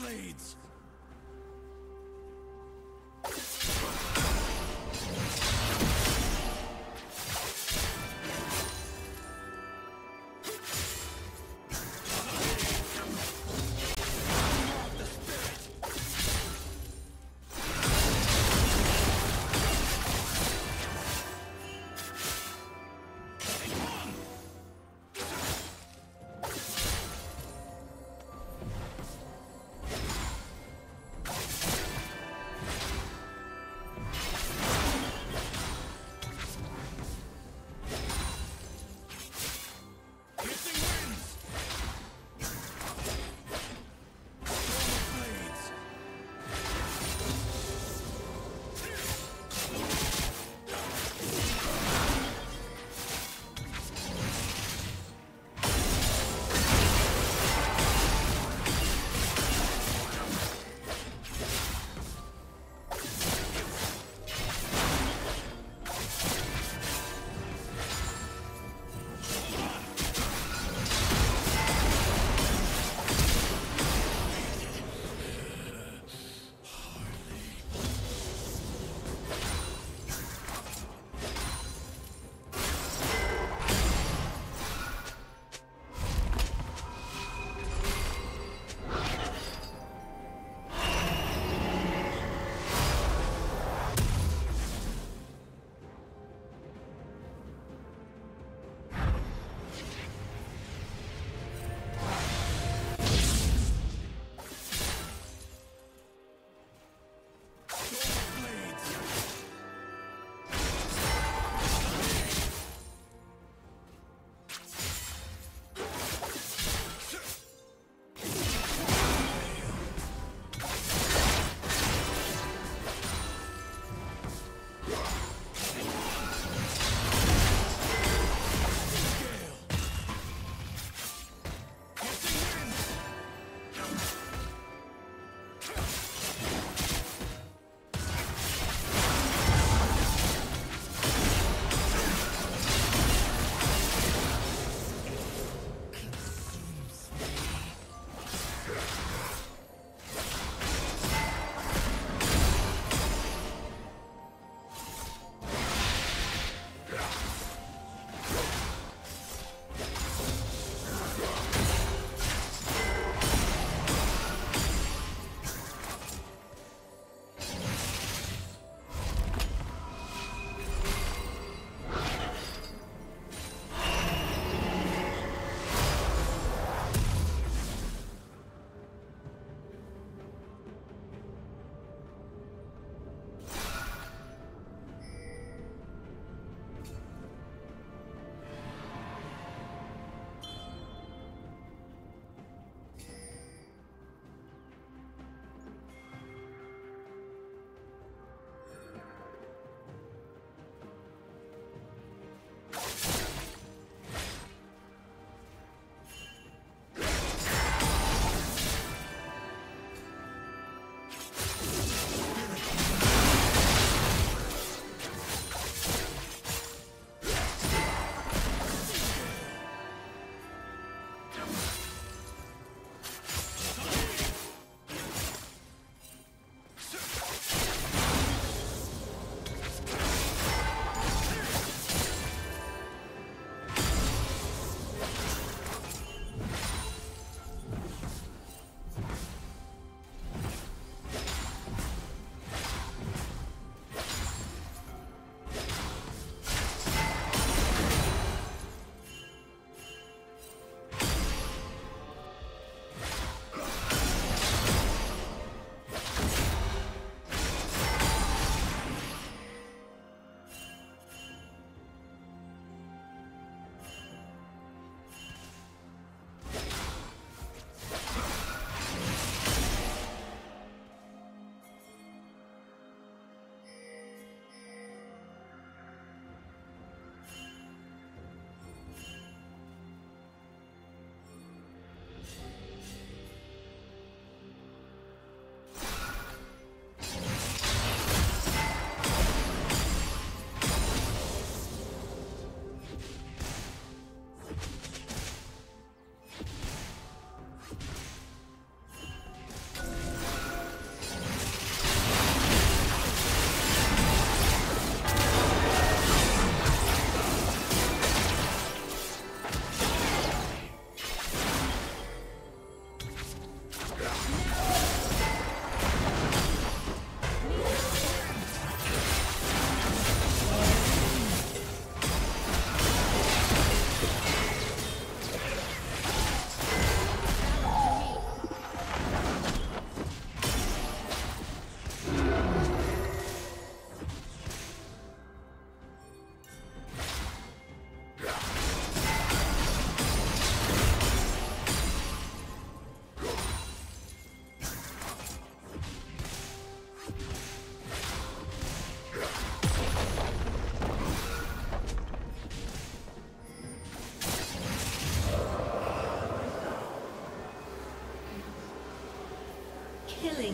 blades!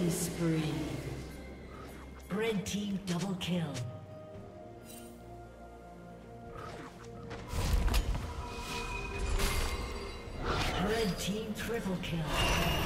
Killing spree. Red team double kill. Red team triple kill.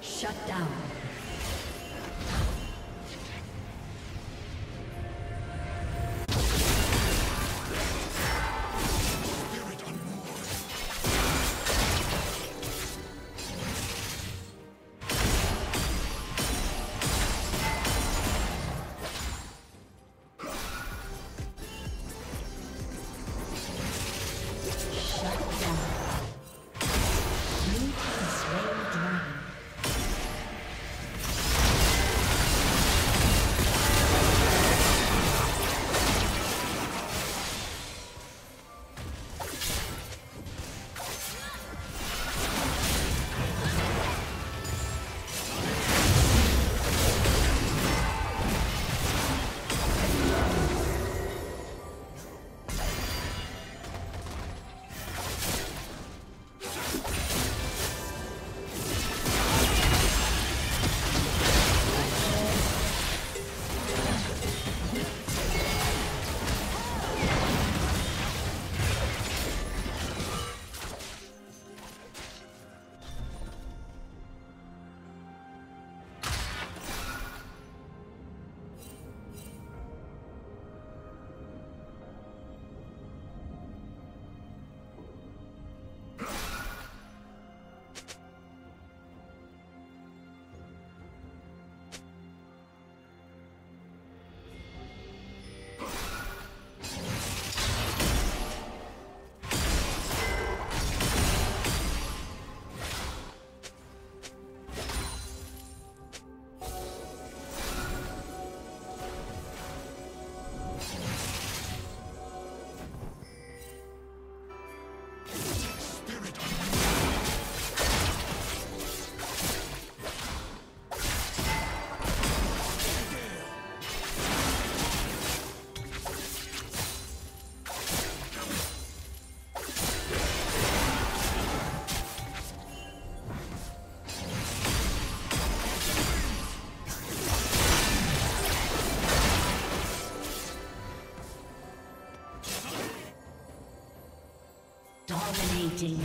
Shut down. Dominating.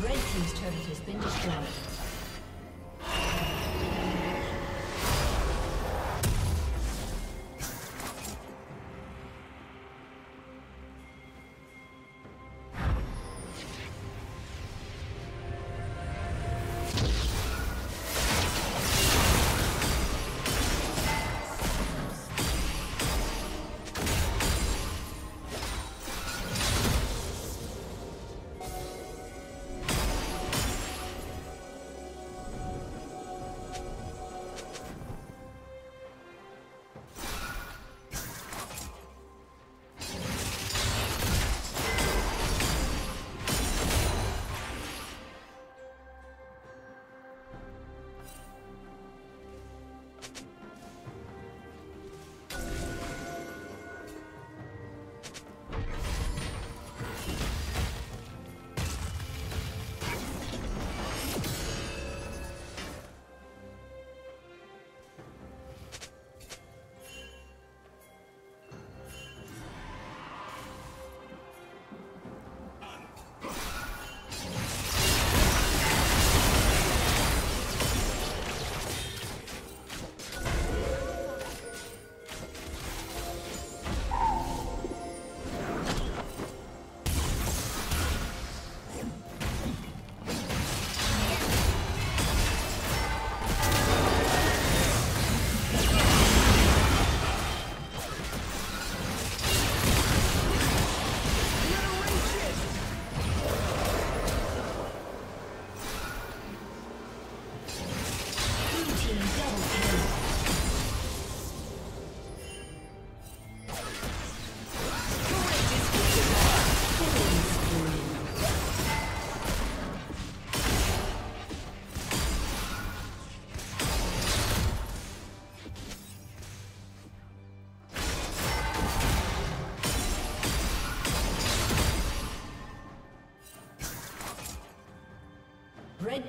Red team's turret has been destroyed. Red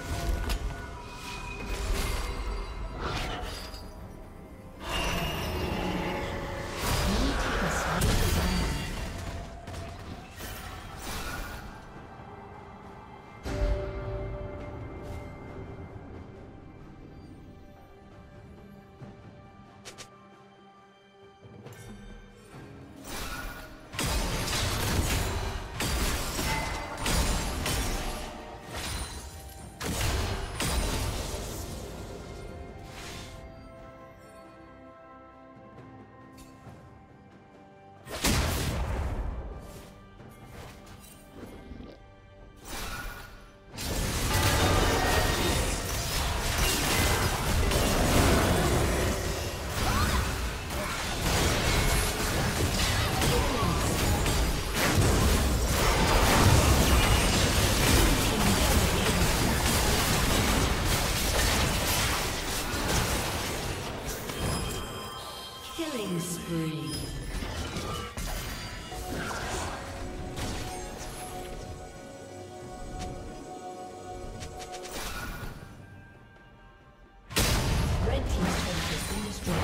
destroyed.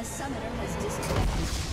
A summoner has disconnected.